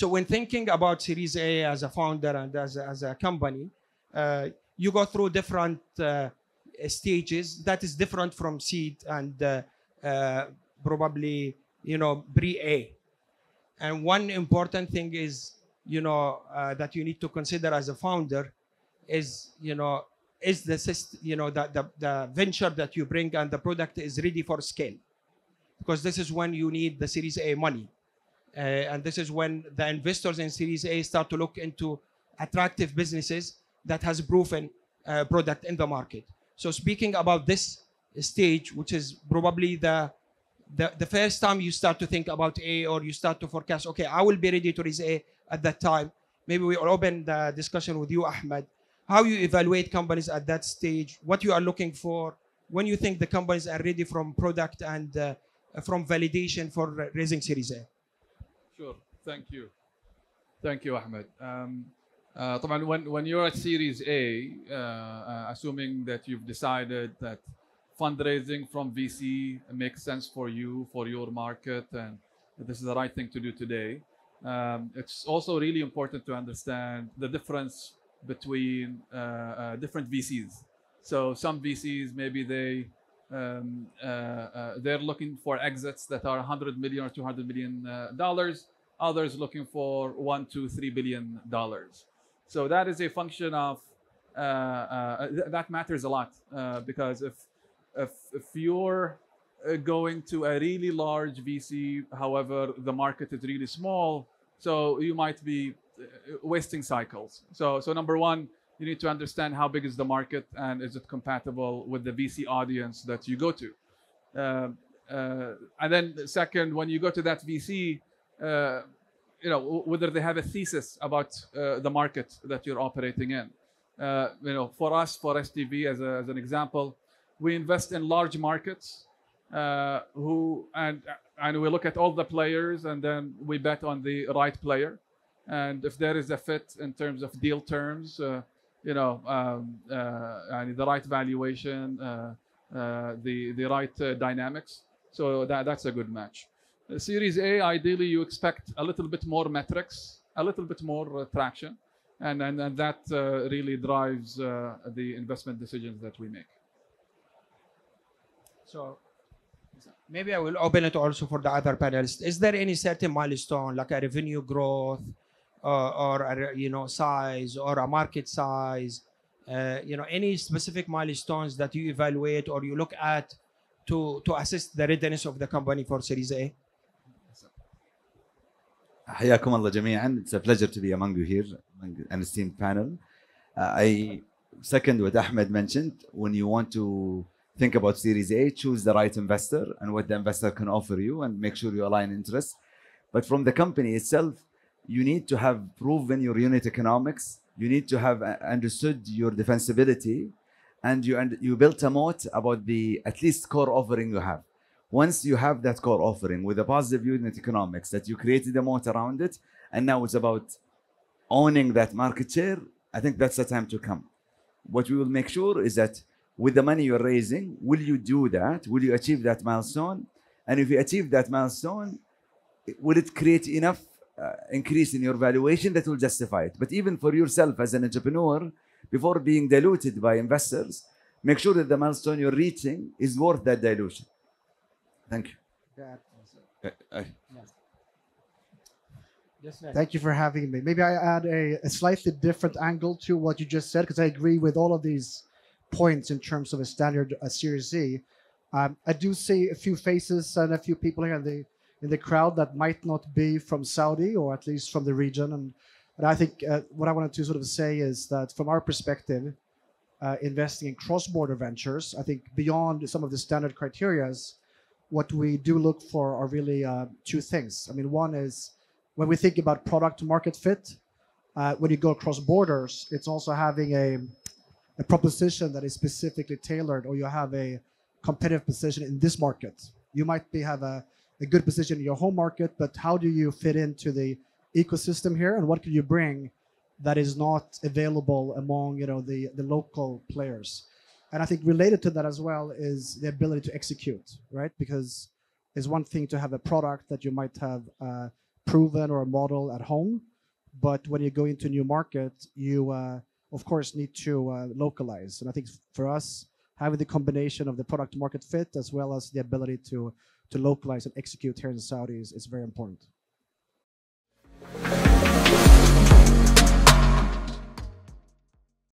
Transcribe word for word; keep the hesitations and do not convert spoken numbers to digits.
So when thinking about Series A as a founder and as a, as a company, uh, you go through different uh, stages that is different from seed and uh, uh, probably, you know, pre-A. And one important thing is, you know, uh, that you need to consider as a founder is, you know, is the system, you know, the, the, the venture that you bring and the product is ready for scale. Because this is when you need the Series A money. Uh, and this is when the investors in Series A start to look into attractive businesses that has proven uh, product in the market. So speaking about this stage, which is probably the, the, the first time you start to think about A, or you start to forecast, okay, I will be ready to raise A at that time. Maybe we will open the discussion with you, Ahmed. How you evaluate companies at that stage, what you are looking for, when you think the companies are ready from product and uh, from validation for raising Series A. Sure, thank you. Thank you, Ahmed. Um, uh, when, when you're at Series A, uh, uh, assuming that you've decided that fundraising from V C makes sense for you, for your market, and that this is the right thing to do today, um, it's also really important to understand the difference between uh, uh, different V Cs. So some V Cs, maybe they, um, uh, uh, they're looking for exits that are one hundred million or two hundred million uh, dollars, others looking for one, two, three billion dollars. So that is a function of, uh, uh, th that matters a lot, uh, because if, if, if you're going to a really large V C, however, the market is really small, so you might be wasting cycles. So, so number one, you need to understand how big is the market and is it compatible with the V C audience that you go to. Uh, uh, and then second, when you go to that V C, uh, you know, whether they have a thesis about uh, the market that you're operating in. Uh, you know, for us, for S T V as, a, as an example, we invest in large markets uh, who, and, and we look at all the players and then we bet on the right player. And if there is a fit in terms of deal terms, uh, you know, um, uh, and the right valuation, uh, uh, the, the right uh, dynamics. So that, that's a good match. Uh, Series A, ideally, you expect a little bit more metrics, a little bit more uh, traction. And, and, and that uh, really drives uh, the investment decisions that we make. So maybe I will open it also for the other panelists. Is there any certain milestone, like a revenue growth? Uh, or a, you know, size or a market size, uh, you know, any specific milestones that you evaluate or you look at to to assess the readiness of the company for Series A? حياكم الله جميعا. It's a pleasure to be among you here, an esteemed panel. Uh, I second what Ahmed mentioned. When you want to think about Series A, choose the right investor and what the investor can offer you, and make sure you align interests. But from the company itself, you need to have proven your unit economics. You need to have understood your defensibility, and you and you built a moat about the at least core offering you have. Once you have that core offering with a positive unit economics that you created a moat around it, and now it's about owning that market share, I think that's the time to come. What we will make sure is that with the money you're raising, will you do that? Will you achieve that milestone? And if you achieve that milestone, will it create enough Uh, increase in your valuation that will justify it? But even for yourself as an entrepreneur, before being diluted by investors, make sure that the milestone you're reaching is worth that dilution. Thank you. Yeah. Uh, yeah. Thank you for having me. Maybe I add a, a slightly different angle to what you just said, because I agree with all of these points in terms of a standard a Series C. Um, I do see a few faces and a few people here, and they in the crowd that might not be from Saudi or at least from the region. And, and I think uh, what I wanted to sort of say is that from our perspective, uh, investing in cross-border ventures, I think beyond some of the standard criterias, what we do look for are really uh, two things. I mean, one is when we think about product market fit, uh, when you go across borders, it's also having a, a proposition that is specifically tailored, or you have a competitive position in this market. You might be have a a good position in your home market, but how do you fit into the ecosystem here, and what can you bring that is not available among, you know, the, the local players? And I think related to that as well is the ability to execute, right? Because it's one thing to have a product that you might have uh, proven or a model at home. But when you go into a new market, you, uh, of course, need to uh, localize. And I think for us, having the combination of the product market fit as well as the ability to, to localize and execute here in Saudi is, is very important.